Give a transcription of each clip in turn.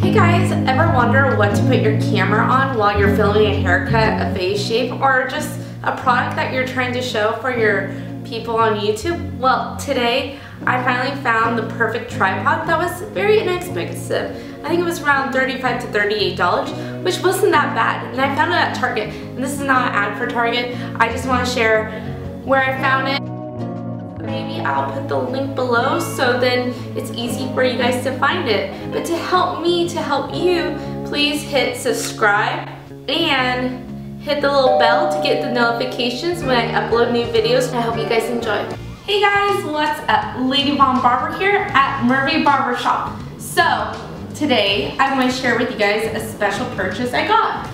Hey guys, ever wonder what to put your camera on while you're filming a haircut, a face shape, or just a product that you're trying to show for your people on YouTube? Well, today I finally found the perfect tripod that was very inexpensive. I think it was around $35 to $38, which wasn't that bad, and I found it at Target. And this is not an ad for Target, I just want to share where I found it. Maybe I'll put the link below so then it's easy for you guys to find it. But to help me, to help you, please hit subscribe and hit the little bell to get the notifications when I upload new videos. I hope you guys enjoy. Hey guys, what's up? Lady Von Barber here at Merkury Barber Shop. So today I'm going to share with you guys a special purchase I got.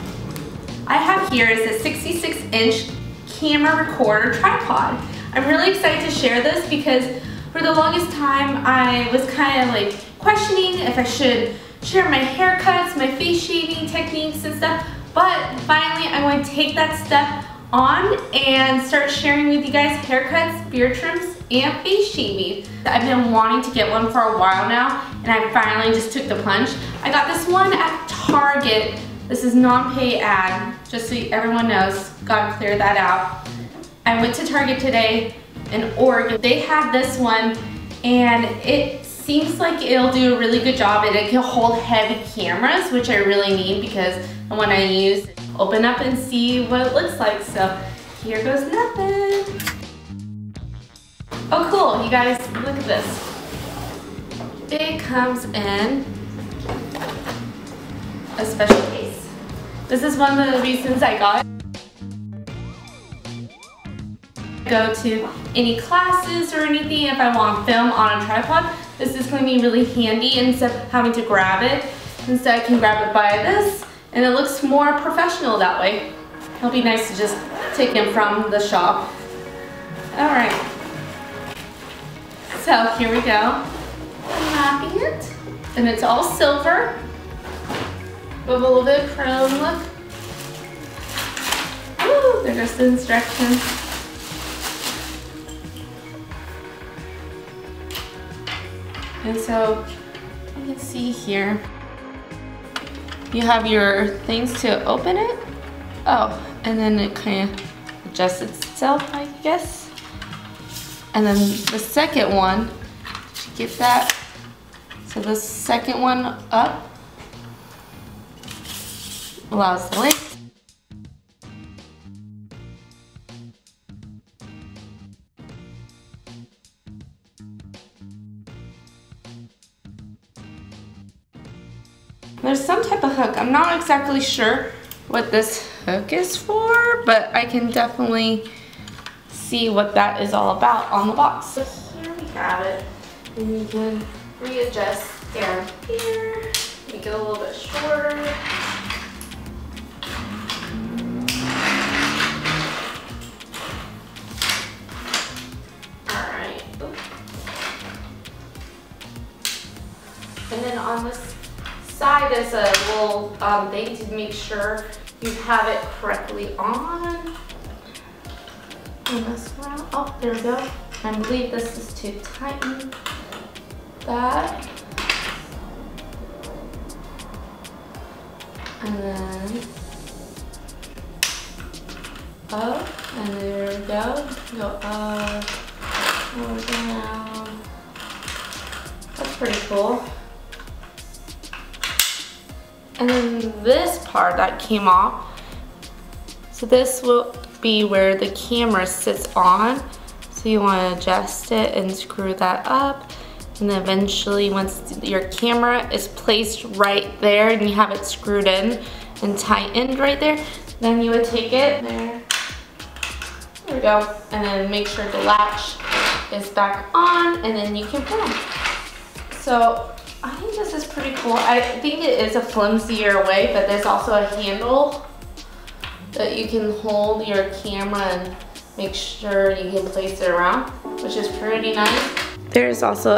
I have here is a 66-inch camera recorder tripod. I'm really excited to share this because for the longest time I was kind of like questioning if I should share my haircuts, my face shaving techniques and stuff, but finally I'm going to take that step on and start sharing with you guys haircuts, beard trims, and face shaving. I've been wanting to get one for a while now and I finally just took the plunge. I got this one at Target. This is non-pay ad, just so everyone knows, gotta clear that out. I went to Target today in Oregon. They had this one and it seems like it'll do a really good job and it can hold heavy cameras, which I really need because the one I use, open up and see what it looks like. So here goes nothing. Oh cool, you guys, look at this. It comes in a special case. This is one of the reasons I got it. Go to any classes or anything if I want to film on a tripod. This is going to be really handy instead of having to grab it. Instead I can grab it by this and it looks more professional that way. It'll be nice to just take them from the shop. Alright, so here we go. Unwrapping it and it's all silver with a little bit of chrome look. Oh, there goes the instructions. And so you can see here, you have your things to open it. Oh, and then it kind of adjusts itself, I guess. And then the second one, did you get that? So the second one up allows the length. There's some type of hook. I'm not exactly sure what this hook is for, but I can definitely see what that is all about on the box. So here we have it. And you can readjust down here. Make it a little bit shorter. Alright. And then on this side is a little thing to make sure you have it correctly on. And this round, oh, there we go. I believe this is to tighten that. And then up, and there we go. Go up, go down. That's pretty cool. And then this part that came off, so this will be where the camera sits on, so you want to adjust it and screw that up, and then eventually once your camera is placed right there and you have it screwed in and tightened right there, then you would take it there, there we go, and then make sure the latch is back on and then you can film. So I think this is pretty cool. I think it is a flimsier way, but there's also a handle that you can hold your camera and make sure you can place it around, which is pretty nice. There's also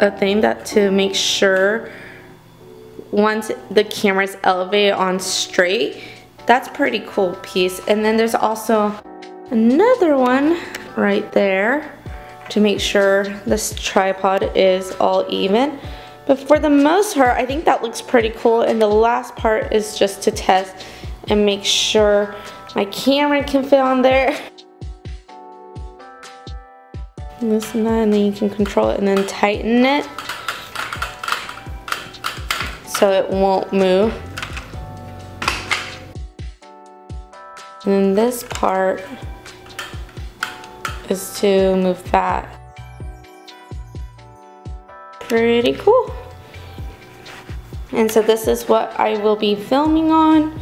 a thing that to make sure once the camera's elevated on straight. That's pretty cool piece. And then there's also another one right there to make sure this tripod is all even. But for the most part, I think that looks pretty cool. And the last part is just to test and make sure my camera can fit on there. Loosen that, and then you can control it and then tighten it so it won't move. And then this part is to move that. Pretty cool. And so this is what I will be filming on.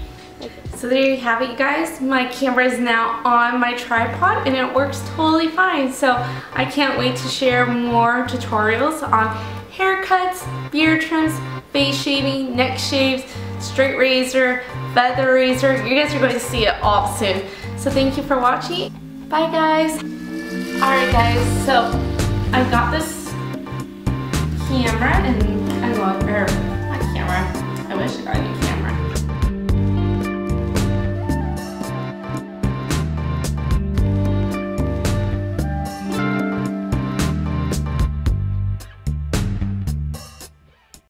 So there you have it, you guys. My camera is now on my tripod and it works totally fine. So I can't wait to share more tutorials on haircuts, beard trims, face shaving, neck shaves, straight razor, feather razor. You guys are going to see it all soon. So thank you for watching. Bye guys. Alright guys, so I've got this